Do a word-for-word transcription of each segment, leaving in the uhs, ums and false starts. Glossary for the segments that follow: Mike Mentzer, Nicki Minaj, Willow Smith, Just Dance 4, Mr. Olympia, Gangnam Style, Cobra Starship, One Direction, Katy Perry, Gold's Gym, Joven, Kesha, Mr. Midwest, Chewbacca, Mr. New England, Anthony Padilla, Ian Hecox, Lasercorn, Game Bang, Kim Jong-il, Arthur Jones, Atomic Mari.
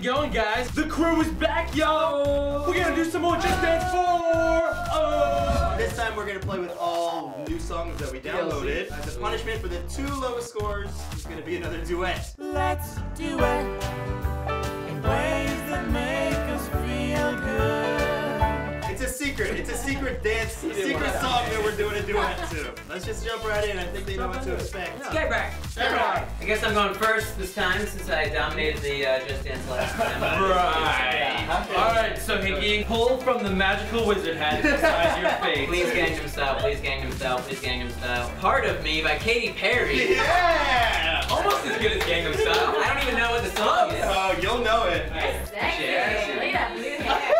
it going, guys? The crew is back, yo! We're gonna do some more Just Dance four! Oh. This time we're gonna play with all new songs that we downloaded. As a punishment for the two lowest scores, it's gonna be another duet. Let's do it in ways that make us feel good. It's a secret, it's a secret dance, a secret song that we're doing a duet to. Let's just jump right in, I think they know what to expect. Let's get back. Right. I guess I'm going first this time since I dominated the uh, Just Dance last time. Right. Okay. All right, so Hickey, pull from the magical wizard hat inside your face. Please Gangnam Style, please Gangnam Style, please Gangnam Style. Part of Me by Katy Perry. Yeah! Almost as good as Gangnam Style. I don't even know what the song is. Oh, you'll know it. Thank you. Look at that blue hair.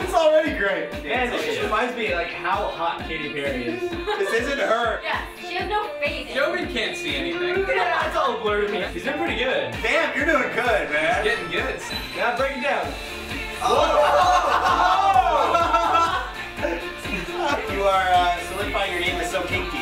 It's already great. Man, this just reminds me like how hot Katy Perry is. This isn't her. Yeah. She has no face. Joven can't see anything. Yeah, it's all blurred to me. He's doing pretty good. Damn, you're doing good, man. He's getting good. Now break it down. Oh! Oh. You are uh, solidifying your name as so kinky.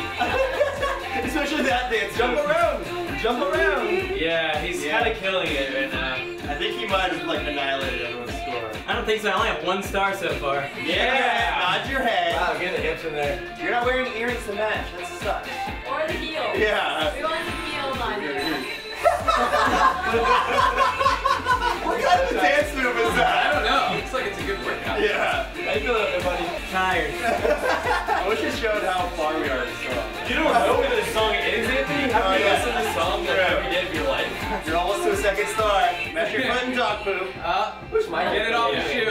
Especially that dance. Jump around. Jump around. Yeah, he's yeah. kind of killing it right now. I think he might have like annihilated everyone's score. I don't think so. I only have one star so far. Yeah. Nod your head. Wow, get the hips in there. You're not wearing earrings to match. That sucks. Or the heels. Yeah. We want the heels on you. What kind of a dance move is that? I don't know. Looks like it's a good workout. Yeah. I feel everybody's tired. I wish it showed how far we are in this song. You don't know whether the song is, Anthony? Have you listened to the song that yeah. every day of your life? You're almost to a second star. Mesh your foot and dog poop. Uh, get it off yeah. the shoe. Get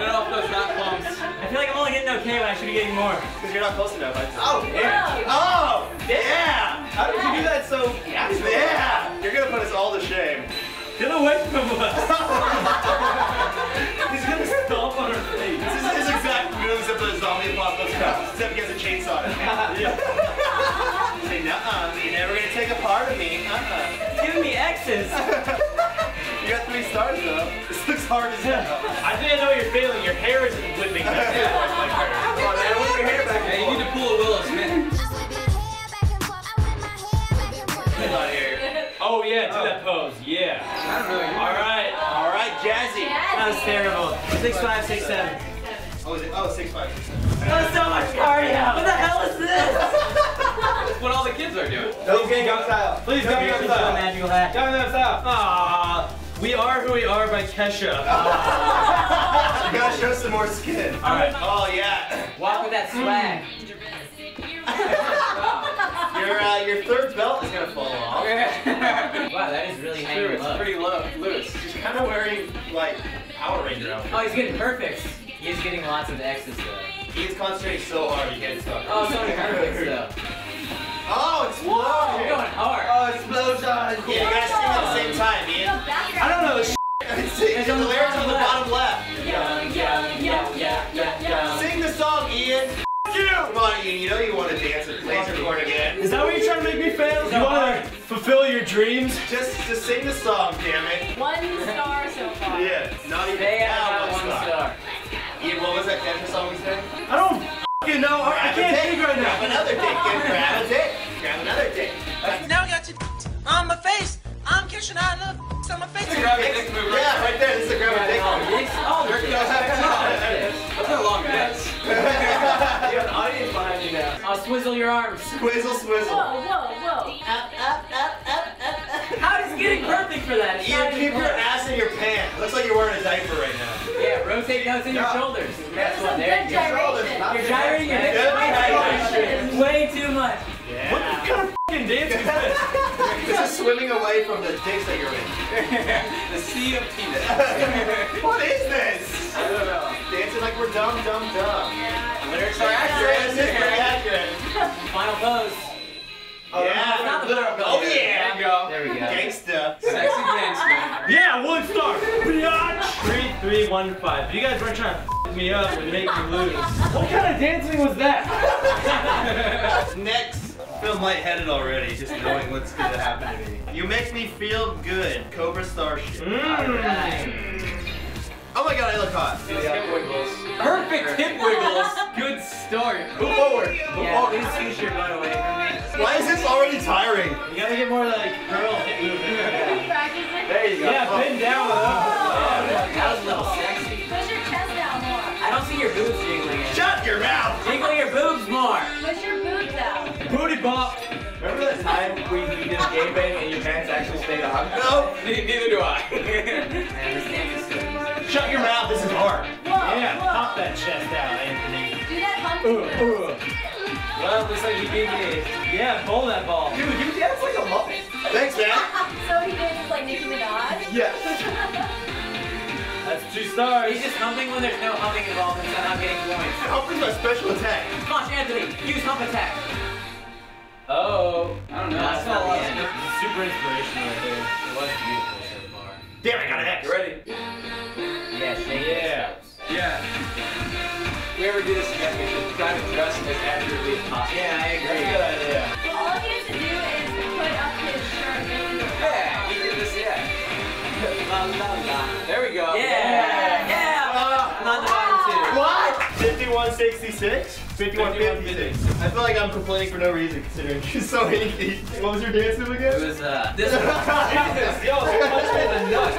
it off those hot pumps. I feel like I'm only getting okay when I should be getting more. Because you're not close enough. Oh, yeah. Oh, yeah. How did you do that so fast? Yeah. You're going to put us all to shame. Get away from us. He's going to stomp on her face. This is his exact moves of the zombie apocalypse comes. Except he has a chainsaw in his hand. Say, nuh-uh, you're never going to take a part of me. Uh-uh. Give me X's. You got three stars, though. This looks hard as hell. I think I know you're failing. Your hair isn't whipping back. Yeah. Come on, man. Whip your hair back. Yeah, you need to pull a Willow Smith. Oh, yeah. Do oh. that pose. Yeah. I don't know. You're all right. Oh. All right, Jazzy. Jazzy. That was terrible. six five, six seven. Oh, is it? Oh, six five, six seven. That was so much cardio. What the hell is this? That's what all the kids are doing. Please Gangnam Style. Please Gangnam Style. Magical hat. Gangnam Style. Aww. We Are Who We Are by Kesha. Oh. You gotta show some more skin. All right. Oh, yeah. Walk with that swag. your, uh, your third belt is gonna fall off. Wow, that is really hanging low. It's pretty low, loose. He's kind of wearing, like, Power Ranger outfit. Oh, he's getting perfect. He is getting lots of X's, though. He's concentrating so hard, he can't stop. Oh, so many perfects, though. Oh, it's whoa! Low. You're going hard. Oh, explosion! Cool. Yeah, you guys sing at the same time, Ian. I don't know. Shit. The lyrics on the bottom left. Yeah, yeah, yeah, yeah, yeah, yeah. Sing the song, Ian. You. Come on, Ian. You know you want to dance at Lasercorn again. Is that what you're trying to make me fail? You want to fulfill your dreams? Just, just sing the song, damn it. One star so far. Yeah, not even now one star. Ian, what was that Kesha song we sang? I don't. You know, I can't dig right now. Grab another dick, grab a dick, grab another dick. Now I got your on my face. I'm Kesha, I love on my face. Grab a dick move. Yeah, right there. This is a grab a dick move. Oh, there goes that. That's a long bitch. You have an audience behind you now. I'll swizzle your arms. Swizzle, swizzle. Whoa, whoa, whoa. Up, up, up, up, up, up. How is it getting perfect for that? You keep your ass in your pants. Looks like you're wearing a diaper right now. Yeah, rotate those in your shoulders. That's one there. Your shoulders. You're gyrating your hips way too much. Yeah. What kind of f***ing dance is this? This is swimming away from the dicks that you're in. The sea of peanuts. What is this? I don't know. Dancing like we're dumb, dumb, dumb. Yeah. Lyrics are accurate. This is very accurate. Final pose. Oh, yeah. Not the literal pose. Oh, yeah. There we go. There we go. Gangsta. Sexy gangsta. Yeah, one star. three three one five. You guys weren't trying to f me up and make me lose. What kind of dancing was that? Next, I feel lightheaded already, just knowing what's going to happen to me. You make me feel good. Cobra Starship. Mm. Right. Oh my god, I look hot. Those hip wiggles. Perfect hip wiggles. Good start. Move forward. Move yeah, forward. Please push your butt away from me. Why is this already tiring? You gotta get more like girl hip movement. There there you go. Yeah, oh. Bend down. Oh, yeah. That was a little sexy. Push your chest down more. I don't see your boobs jiggling. Shut your mouth. Jiggle your boobs more. Push your boobs out. Booty bop. Remember that time we did a game bang and your pants actually stayed on? No. Neither do I. Shut your mouth. This is hard. Whoa, yeah, whoa. Pop that chest out, Anthony. Do that monkey. Ooh, ooh. Well, looks like you did it. Yeah, bowl that ball. Dude, you dance like a muppet. Thanks, man. So he dances like Nicki Minaj? Yes. That's two stars. He's just humping when there's no humping involved and not getting points. Humping's my special attack. Come on, Anthony, use hump attack. Oh. I don't know. That's not a lot of super inspirational right there. It was beautiful so far. Damn, I got an X. You ready? Yeah, shake yeah. Yeah. If we ever do this again, we should try to dress as accurately as possible. Yeah, I agree. That's a good idea. Well, all he has to do is put up his shirt and his yeah, he did this, yeah. La, la, la. There we go. Yeah! Yeah! yeah. Uh, I'm on the bottom uh, two. What? fifty-one sixty-six? fifty-one fifty-six. I feel like I'm complaining for no reason, considering she's so easy. What was your dance move again? It was, uh, this one. Jesus, yo, so much for the nuts.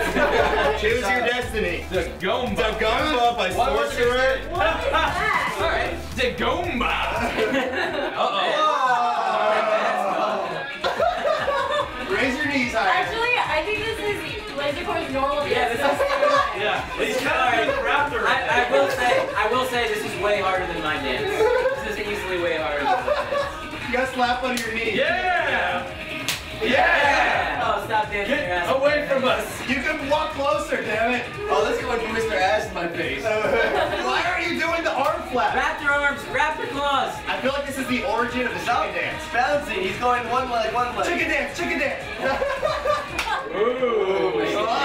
Choose your destiny. The Gomba. The Gomba by Sorcerer. Alright. The Gomba. Uh-oh. Raise your knees higher. Actually, I think this is Lasercorn's normal dance. Yeah, this is yeah. He's kind of wrapped around. I, I will say, I will say this is way harder than my dance. Easily way harder than this. You gotta slap on your knee. Yeah! Yeah! yeah. Oh, stop dancing Get your ass. Away from us! You can walk closer, damn it! Oh, this going to Mister Ass in my face. Why are you doing the arm flap? Wrap your arms, wrap your claws. I feel like this is the origin of the chicken dance. Bouncy, he's going one leg, one leg. Chicken dance, chicken dance! Ooh! Oh,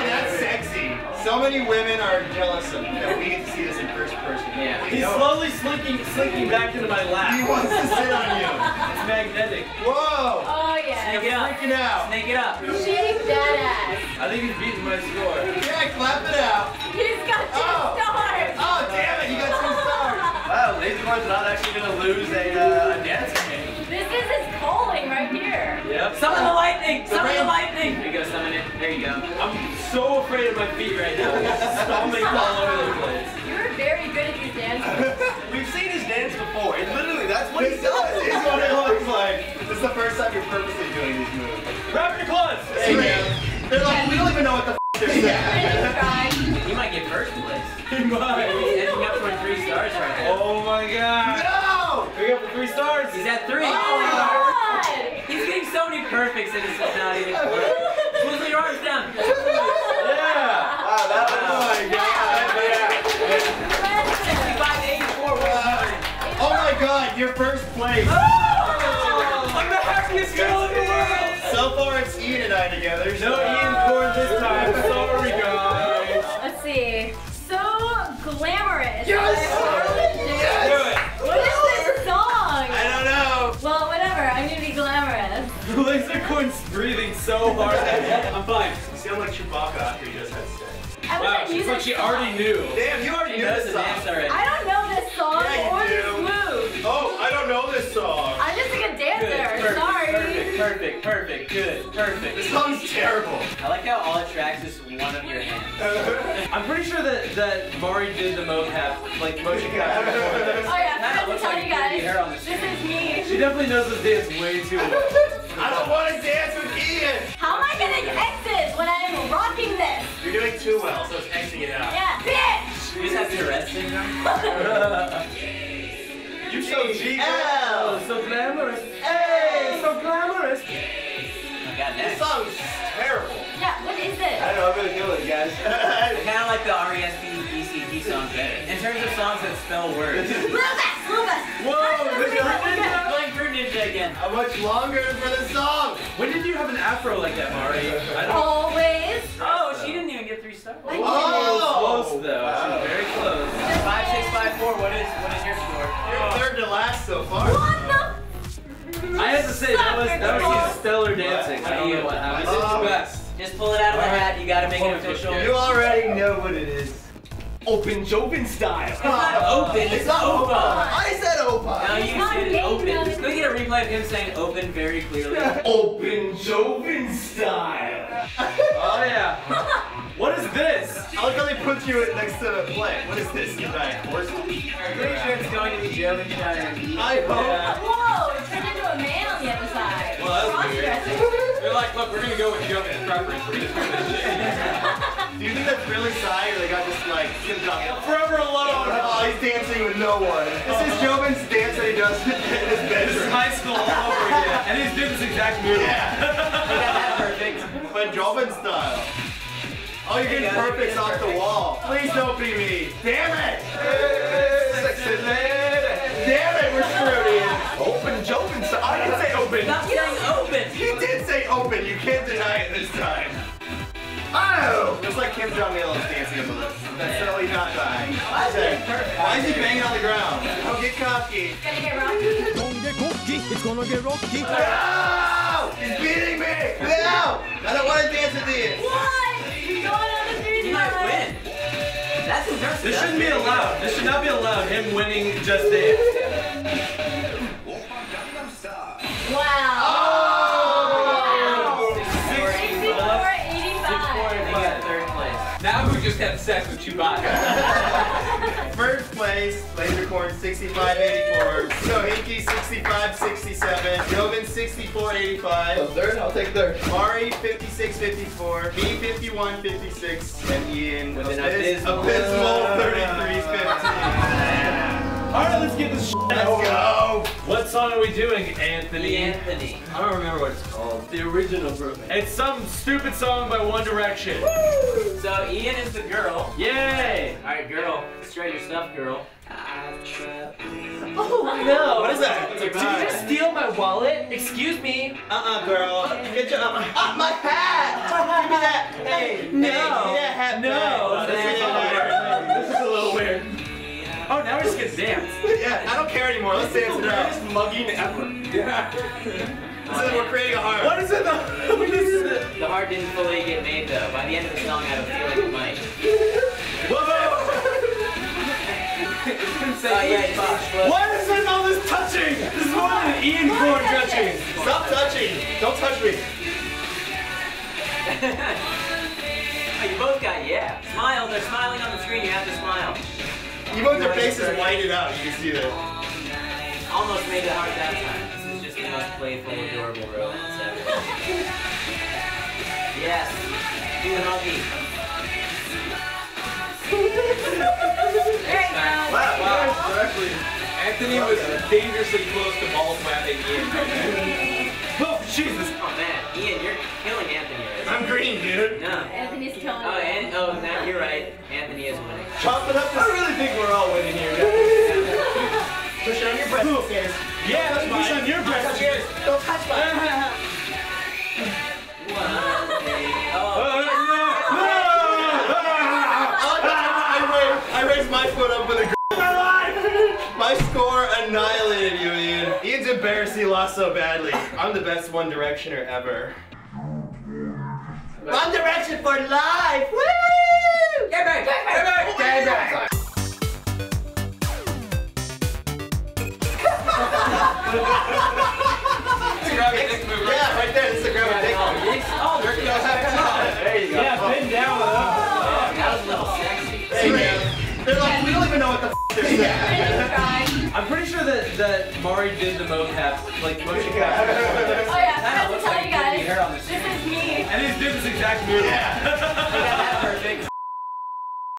that's sexy. So many women are jealous of that we get to see this in first person. Yeah. He's slowly slinking, slinking back into my lap. He wants to sit on you. It's magnetic. Whoa! Oh yeah. Snake it up. Freaking out. Snake it up. She's dead ass. I think he's beating my score. Yeah, clap it out. He's got two oh. stars. Oh damn it! He got two stars. Wow, Lasercorn's not actually gonna lose a, uh, a dance game. This is his calling right here. Yep. Summon the lightning. Summon the lightning. There you go. Summon it. There you go. I'm so afraid of my feet right now. Stomach all over the place. You're very good at these dances. We've seen his dance before, and literally that's what he does. This is what it looks like. This is the first time you're purposely doing these moves. Wrap your claws. Hey, man. They're like, we don't even know what the f they're saying. Yeah. You might get first place. He might. He's ending up for three stars right now. Oh my god. No! Pick up for three stars. He's at three. Oh my god. He's getting so many perfects that it's not even worth. Put your arms down. Yeah. Wow, that was oh my god. sixty-five to eighty-four. Wow. Oh my god, you're first place. Oh, I'm the happiest girl in the world. So far, it's Ian and I together. No Ian Corn this time. Sorry, guys. Let's see. So glamorous. Yes. Yes. Do it. What is this song? I don't know. Well, whatever. I'm gonna be glamorous. Lasercorn's breathing so hard. I'm fine. You sound like Chewbacca after you just had sex. I wow, she's like she already knew. Damn, you already she knew this song. Already. I don't know this song yeah, or do. This move. Oh, I don't know this song. I'm just like a dancer, good, perfect, sorry. Perfect, perfect, perfect, good, perfect. This song's terrible. I like how all it tracks is one of your hands. I'm pretty sure that, that Mari did the mocap, like motion capture. Oh yeah, I have to tell like you guys, this is me. She definitely knows this dance way too well. I don't want to dance with Ian! How am I gonna exit when I'm rocking this? You're doing too well, so it's exiting it out. Yeah, bitch! You just have to arrest him now. You're so G. L, so glamorous. Hey, so glamorous. I got next. This song is terrible. Yeah, what is it? I don't know, I'm gonna kill it, guys. I kind of like the R E S P E C T song better. In terms of songs that spell words. Rufus! Rufus! Whoa! This is again. How much longer for the song? When did you have an afro like that, Mari? I don't Always. Oh, she didn't even get three stars. Whoa! Whoa. Close though. Wow. She's very close. Five, six, five, four. What is what is your score? You're third to last so far. What the? I have to say that was that was stellar dancing. What? I don't know what happened. Oh. It's best. Just pull it out of the hat. You got to make it official. You already know what it is. Open Joven style. It's not oh, open, it's, it's not open. open. I said open. No, you said it open. Let's go get a replay of him saying open very clearly. Open Joven style. Oh yeah. Yeah. What is this? I like how they put you next to the plate. What is this? You got a horse? I'm pretty sure it's going to be Joven. I hope. Yeah. Whoa, it turned into a man on the other side. Well, that was weird. They're like, look, we're going to go with Joven's preference. We're just going to do this shit. Do you think that's really sigh or they got just like, simped up? Forever alone. Oh, he's dancing with no one. This is Joven's dance that he does in his bedroom. This is high school all over again. And he's doing this exact move. Yeah. But Joven style. Oh, you're getting perfects off the wall. Please don't be me. Damn it! Damn it, we're screwed, Ian. Open Joven style. I didn't say open. Stop saying open. You did say open. You can't deny it this time. Oh! Just like Kim Jong-il is dancing a balloon. That's totally not dying. Why is he perfect? Why is he banging on the ground? Don't get cocky. It's gonna get rocky. Don't get cocky. It's gonna get rocky. No! He's beating me! No! I don't want to dance with these. What? You're going on the three. You might win. That's embarrassing. This shouldn't be allowed. This should not be allowed. Him winning Just Dance. Wow. Oh! Now who just had sex with Chewbacca? First place, Lasercorn sixty-five eighty-four. So Hinky sixty-five sixty-seven. Joven sixty-four eighty-five. Oh, third? I'll take third. Mari fifty-six fifty-four. Me fifty-one fifty-six. And Ian with an abysmal thirty-three fifteen. Alright, let's get this shit out. Let's go. What song are we doing, Anthony? Anthony. I don't remember what it's called. The original version. It's some stupid song by One Direction. Woo! So Ian is the girl. Yay! Alright, girl. Straight your stuff, girl. I've tried. Oh no! What is that? Did you just steal my wallet? Excuse me. Uh-uh, girl. Get your uh-uh. Oh, my hat! Give me that. Hey. No. Hey, that hat. No. This, is this is a little weird. Oh, now we're just gonna dance. Yeah, I don't care anymore. Let's dance now. This is the greatest mugging ever. Yeah. So we're creating a heart. What is it? The, what is it? The heart didn't fully get made though. By the end of the song, I don't feel like it might. Whoa! So, yeah, what is with all this touching? This is more than an Ian Corn touching. Stop touching. Don't touch me. Oh, you both got yeah. Smile. They're smiling on the screen. You have to smile. You both their faces whited out, you can see that. Almost made it hard that time. This is just the most playful, adorable romance ever. Yes. Do the huggy. Great, guys. Wow, wow, exactly. Anthony was dangerously close to balls whapping Ian. Oh, Jesus. Oh, man. Ian, you're killing Anthony. Right? I'm green, dude. No. Anthony's killing me. Oh, and, oh, now you're right. Anthony is winning. Chop it up. I really think we're all winning here. Push it on your breast. Cool. Yeah, let's push on your breast. Don't touch my. I raised my foot up with a girl. My score annihilated you, Ian. Ian's embarrassed he lost so badly. I'm the best One Directioner ever. One Direction for life! Woo! Get back! Get back! Get back! Yeah, right there. This is a grab and take move. Oh, there you go. There you go. Yeah, bend down. That was a little sexy. They're like, we don't even know what the f they're saying. I'm pretty sure that that Mari did the mocap, like motion capture. Oh yeah, I have to tell you guys. This is me. And he's doing this exact move. Yeah.